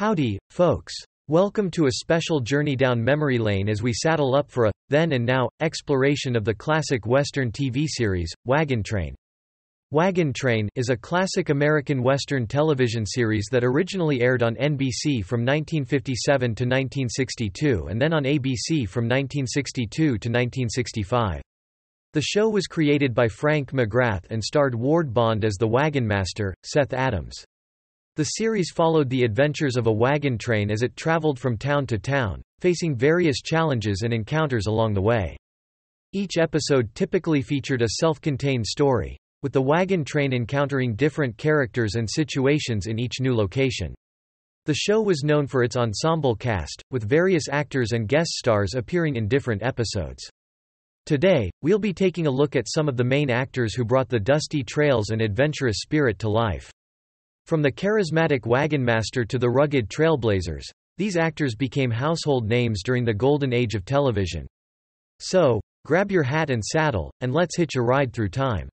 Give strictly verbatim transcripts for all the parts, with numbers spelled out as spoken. Howdy, folks. Welcome to a special journey down memory lane as we saddle up for a, then and now, exploration of the classic Western T V series, Wagon Train. Wagon Train is a classic American Western television series that originally aired on N B C from nineteen fifty-seven to nineteen sixty-two and then on A B C from nineteen sixty-two to nineteen sixty-five. The show was created by Frank McGrath and starred Ward Bond as the wagon master, Seth Adams. The series followed the adventures of a wagon train as it traveled from town to town, facing various challenges and encounters along the way. Each episode typically featured a self-contained story, with the wagon train encountering different characters and situations in each new location. The show was known for its ensemble cast, with various actors and guest stars appearing in different episodes. Today, we'll be taking a look at some of the main actors who brought the dusty trails and adventurous spirit to life. From the charismatic wagon master to the rugged trailblazers, these actors became household names during the golden age of television. So, grab your hat and saddle, and let's hitch a ride through time.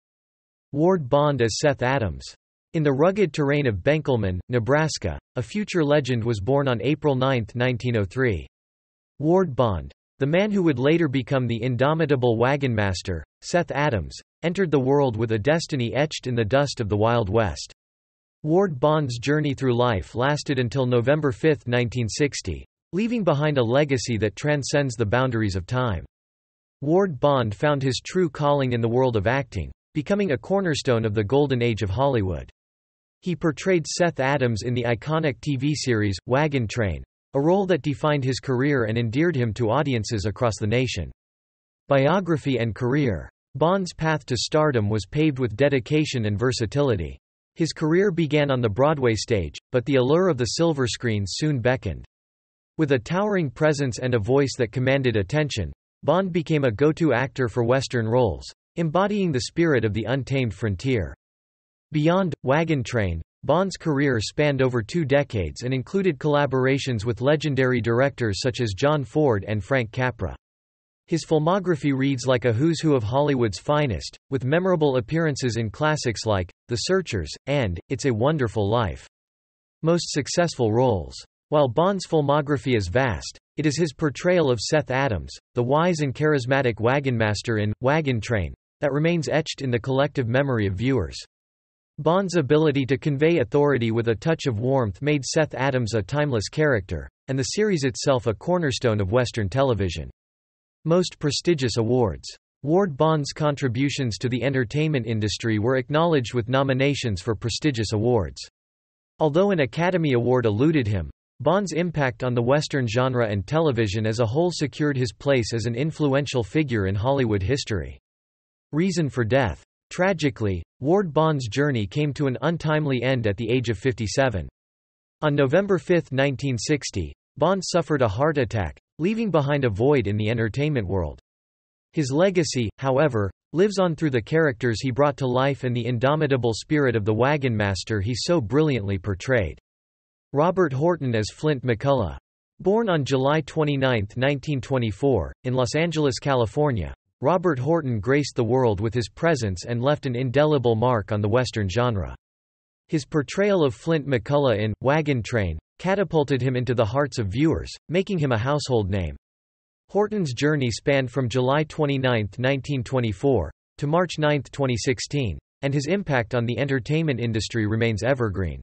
Ward Bond as Seth Adams. In the rugged terrain of Benkelman, Nebraska, a future legend was born on April ninth, nineteen oh three. Ward Bond, the man who would later become the indomitable wagon master, Seth Adams, entered the world with a destiny etched in the dust of the Wild West. Ward Bond's journey through life lasted until November fifth, nineteen sixty, leaving behind a legacy that transcends the boundaries of time. Ward Bond found his true calling in the world of acting, becoming a cornerstone of the golden age of Hollywood. He portrayed Seth Adams in the iconic T V series, Wagon Train, a role that defined his career and endeared him to audiences across the nation. Biography and career. Bond's path to stardom was paved with dedication and versatility. His career began on the Broadway stage, but the allure of the silver screen soon beckoned. With a towering presence and a voice that commanded attention, Bond became a go-to actor for Western roles, embodying the spirit of the untamed frontier. Beyond Wagon Train, Bond's career spanned over two decades and included collaborations with legendary directors such as John Ford and Frank Capra. His filmography reads like a who's who of Hollywood's finest, with memorable appearances in classics like The Searchers and It's a Wonderful Life. Most successful roles. While Bond's filmography is vast, it is his portrayal of Seth Adams, the wise and charismatic wagon master in Wagon Train, that remains etched in the collective memory of viewers. Bond's ability to convey authority with a touch of warmth made Seth Adams a timeless character, and the series itself a cornerstone of Western television. Most prestigious awards. Ward Bond's contributions to the entertainment industry were acknowledged with nominations for prestigious awards. Although an Academy Award eluded him, Bond's impact on the Western genre and television as a whole secured his place as an influential figure in Hollywood history. Reason for death. Tragically, Ward Bond's journey came to an untimely end at the age of fifty-seven. On November fifth, nineteen sixty, Bond suffered a heart attack, leaving behind a void in the entertainment world. His legacy, however, lives on through the characters he brought to life and the indomitable spirit of the wagon master he so brilliantly portrayed. Robert Horton as Flint McCullough. Born on July twenty-ninth, nineteen twenty-four, in Los Angeles, California, Robert Horton graced the world with his presence and left an indelible mark on the Western genre. His portrayal of Flint McCullough in Wagon Train catapulted him into the hearts of viewers, making him a household name. Horton's journey spanned from July twenty-ninth, nineteen twenty-four, to March ninth, twenty sixteen, and his impact on the entertainment industry remains evergreen.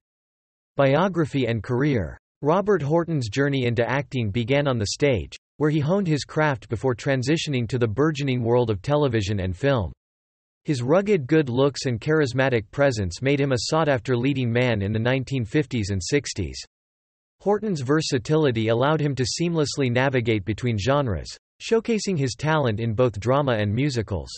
Biography and career. Robert Horton's journey into acting began on the stage, where he honed his craft before transitioning to the burgeoning world of television and film. His rugged good looks and charismatic presence made him a sought-after leading man in the nineteen fifties and sixties. Horton's versatility allowed him to seamlessly navigate between genres, showcasing his talent in both drama and musicals.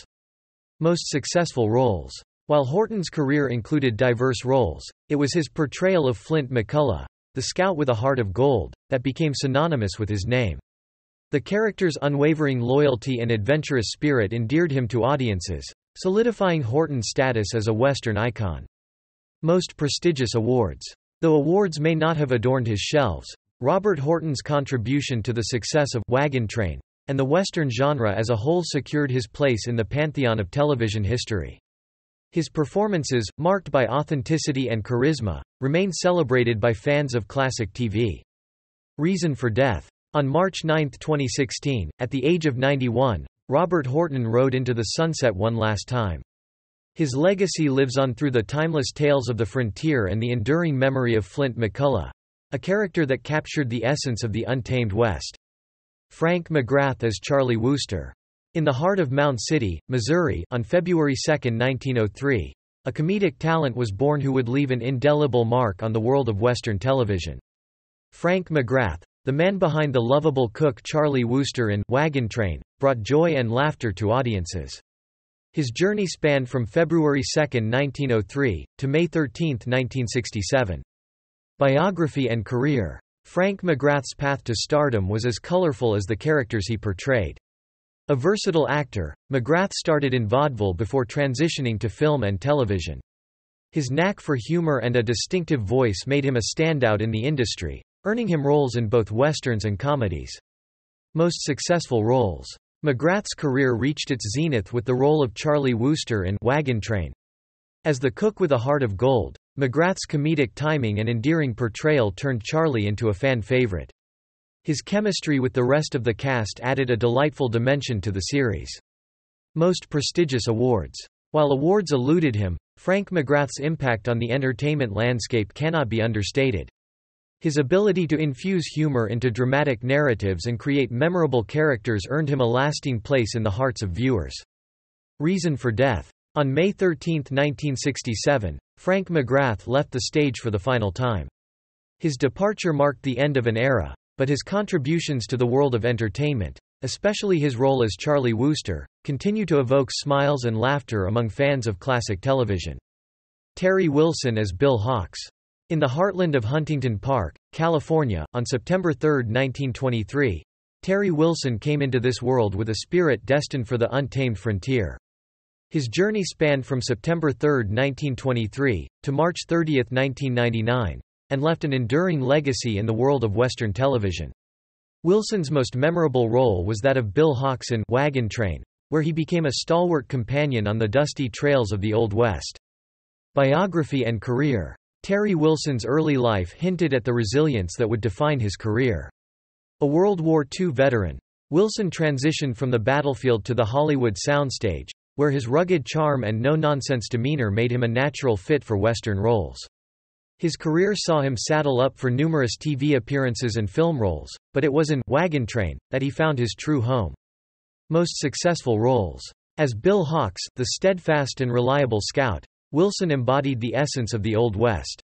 Most successful roles. While Horton's career included diverse roles, it was his portrayal of Flint McCullough, the scout with a heart of gold, that became synonymous with his name. The character's unwavering loyalty and adventurous spirit endeared him to audiences, solidifying Horton's status as a Western icon. Most prestigious awards. Though awards may not have adorned his shelves, Robert Horton's contribution to the success of Wagon Train and the Western genre as a whole secured his place in the pantheon of television history. His performances, marked by authenticity and charisma, remain celebrated by fans of classic T V. Reason for death. On March ninth, twenty sixteen, at the age of ninety-one, Robert Horton rode into the sunset one last time. His legacy lives on through the timeless tales of the frontier and the enduring memory of Flint McCullough, a character that captured the essence of the untamed West. Frank McGrath as Charlie Wooster. In the heart of Mound City, Missouri, on February second, nineteen oh three, a comedic talent was born who would leave an indelible mark on the world of Western television. Frank McGrath, the man behind the lovable cook Charlie Wooster in Wagon Train, brought joy and laughter to audiences. His journey spanned from February second, nineteen oh three, to May thirteenth, nineteen sixty-seven. Biography and career. Frank McGrath's path to stardom was as colorful as the characters he portrayed. A versatile actor, McGrath started in vaudeville before transitioning to film and television. His knack for humor and a distinctive voice made him a standout in the industry, earning him roles in both westerns and comedies. Most successful roles. McGrath's career reached its zenith with the role of Charlie Wooster in Wagon Train. As the cook with a heart of gold, McGrath's comedic timing and endearing portrayal turned Charlie into a fan favorite. His chemistry with the rest of the cast added a delightful dimension to the series. Most prestigious awards. While awards eluded him, Frank McGrath's impact on the entertainment landscape cannot be understated. His ability to infuse humor into dramatic narratives and create memorable characters earned him a lasting place in the hearts of viewers. Reason for death. On May thirteenth, nineteen sixty-seven, Frank McGrath left the stage for the final time. His departure marked the end of an era, but his contributions to the world of entertainment, especially his role as Charlie Wooster, continue to evoke smiles and laughter among fans of classic television. Terry Wilson as Bill Hawks. In the heartland of Huntington Park, California, on September third, nineteen twenty-three, Terry Wilson came into this world with a spirit destined for the untamed frontier. His journey spanned from September third, nineteen twenty-three, to March thirtieth, nineteen ninety-nine. And left an enduring legacy in the world of Western television. Wilson's most memorable role was that of Bill Hawks in Wagon Train, where he became a stalwart companion on the dusty trails of the Old West. Biography and career. Terry Wilson's early life hinted at the resilience that would define his career. A World War Two veteran, Wilson transitioned from the battlefield to the Hollywood soundstage, where his rugged charm and no-nonsense demeanor made him a natural fit for Western roles. His career saw him saddle up for numerous T V appearances and film roles, but it was in Wagon Train that he found his true home. Most successful roles. As Bill Hawks, the steadfast and reliable scout, Wilson embodied the essence of the Old West.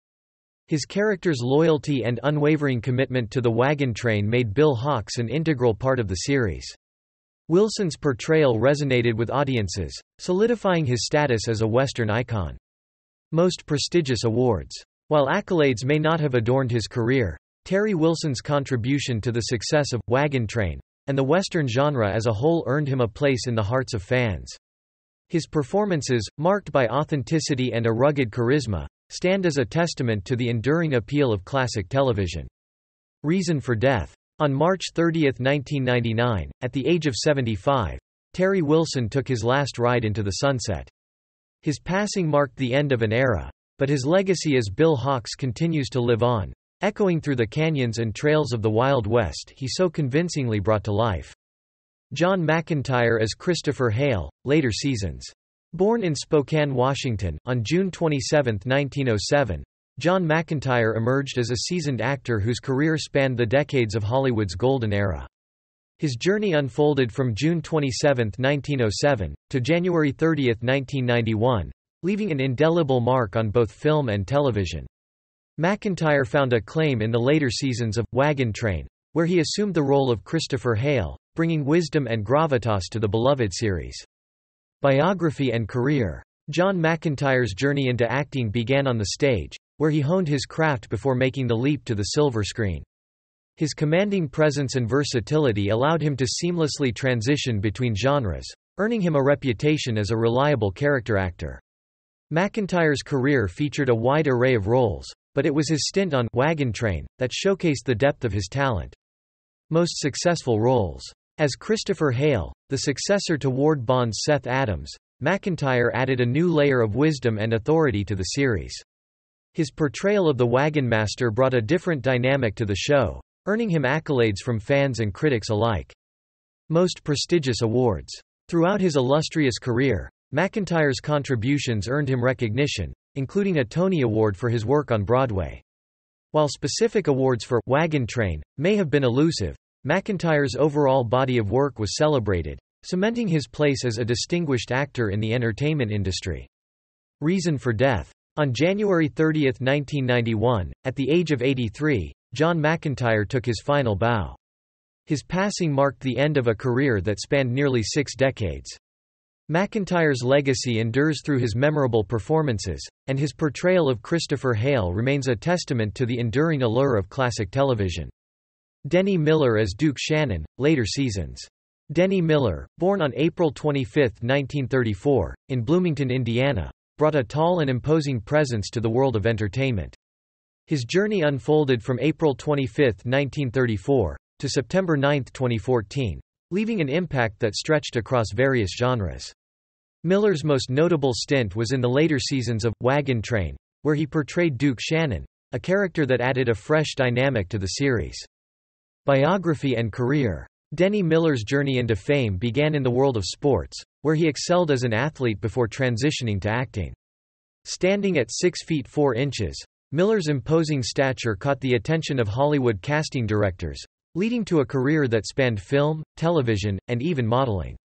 His character's loyalty and unwavering commitment to the Wagon Train made Bill Hawks an integral part of the series. Wilson's portrayal resonated with audiences, solidifying his status as a Western icon. Most prestigious awards. While accolades may not have adorned his career, Terry Wilson's contribution to the success of Wagon Train and the Western genre as a whole earned him a place in the hearts of fans. His performances, marked by authenticity and a rugged charisma, stand as a testament to the enduring appeal of classic television. Reason for death. On March thirtieth, nineteen ninety-nine, at the age of seventy-five, Terry Wilson took his last ride into the sunset. His passing marked the end of an era, but his legacy as Bill Hawks continues to live on, echoing through the canyons and trails of the Wild West he so convincingly brought to life. John McIntire as Christopher Hale, later seasons. Born in Spokane, Washington, on June twenty-seventh, nineteen oh seven, John McIntire emerged as a seasoned actor whose career spanned the decades of Hollywood's golden era. His journey unfolded from June twenty-seventh, nineteen oh seven, to January thirtieth, nineteen ninety-one. Leaving an indelible mark on both film and television. McIntire found acclaim in the later seasons of Wagon Train, where he assumed the role of Christopher Hale, bringing wisdom and gravitas to the beloved series. Biography and career. John McIntire's journey into acting began on the stage, where he honed his craft before making the leap to the silver screen. His commanding presence and versatility allowed him to seamlessly transition between genres, earning him a reputation as a reliable character actor. McIntire's career featured a wide array of roles, but it was his stint on Wagon Train that showcased the depth of his talent. Most successful roles. As Christopher Hale, the successor to Ward Bond's Seth Adams, McIntire added a new layer of wisdom and authority to the series. His portrayal of the Wagon Master brought a different dynamic to the show, earning him accolades from fans and critics alike. Most prestigious awards. Throughout his illustrious career, McIntyre's contributions earned him recognition, including a Tony Award for his work on Broadway. While specific awards for Wagon Train may have been elusive, McIntyre's overall body of work was celebrated, cementing his place as a distinguished actor in the entertainment industry. Reason for death. On January thirtieth, nineteen ninety-one, at the age of eighty-three, John McIntire took his final bow. His passing marked the end of a career that spanned nearly six decades. McIntyre's legacy endures through his memorable performances, and his portrayal of Christopher Hale remains a testament to the enduring allure of classic television. Denny Miller as Duke Shannon, later seasons. Denny Miller, born on April twenty-fifth, nineteen thirty-four, in Bloomington, Indiana, brought a tall and imposing presence to the world of entertainment. His journey unfolded from April twenty-fifth, nineteen thirty-four, to September ninth, twenty fourteen, leaving an impact that stretched across various genres. Miller's most notable stint was in the later seasons of Wagon Train, where he portrayed Duke Shannon, a character that added a fresh dynamic to the series. Biography and career. Denny Miller's journey into fame began in the world of sports, where he excelled as an athlete before transitioning to acting. Standing at six feet four inches, Miller's imposing stature caught the attention of Hollywood casting directors, leading to a career that spanned film, television, and even modeling.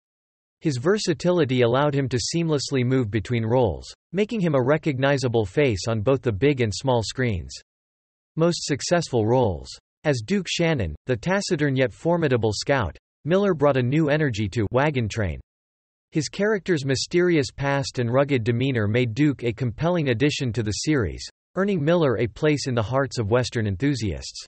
His versatility allowed him to seamlessly move between roles, making him a recognizable face on both the big and small screens. Most successful roles. As Duke Shannon, the taciturn yet formidable scout, Miller brought a new energy to Wagon Train. His character's mysterious past and rugged demeanor made Duke a compelling addition to the series, earning Miller a place in the hearts of Western enthusiasts.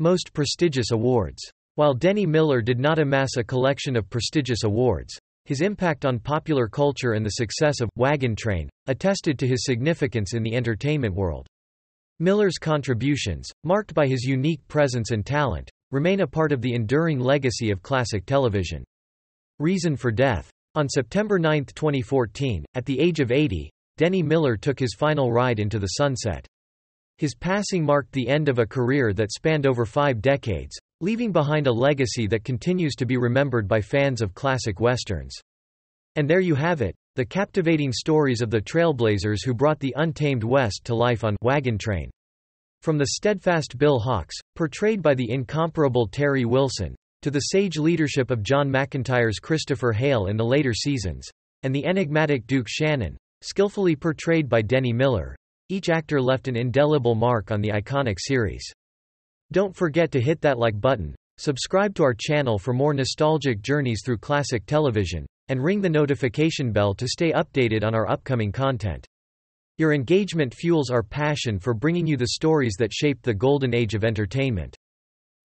Most prestigious awards. While Denny Miller did not amass a collection of prestigious awards, his impact on popular culture and the success of Wagon Train attested to his significance in the entertainment world. Miller's contributions, marked by his unique presence and talent, remain a part of the enduring legacy of classic television. Reason for death. On September ninth, twenty fourteen, at the age of eighty, Denny Miller took his final ride into the sunset. His passing marked the end of a career that spanned over five decades, leaving behind a legacy that continues to be remembered by fans of classic westerns. And there you have it. The captivating stories of the trailblazers who brought the untamed West to life on Wagon Train. From the steadfast Bill Hawks, portrayed by the incomparable Terry Wilson, to the sage leadership of John McIntyre's Christopher Hale in the later seasons, and the enigmatic Duke Shannon, skillfully portrayed by Denny Miller, each actor left an indelible mark on the iconic series. Don't forget to hit that like button, subscribe to our channel for more nostalgic journeys through classic television, and ring the notification bell to stay updated on our upcoming content. Your engagement fuels our passion for bringing you the stories that shaped the golden age of entertainment.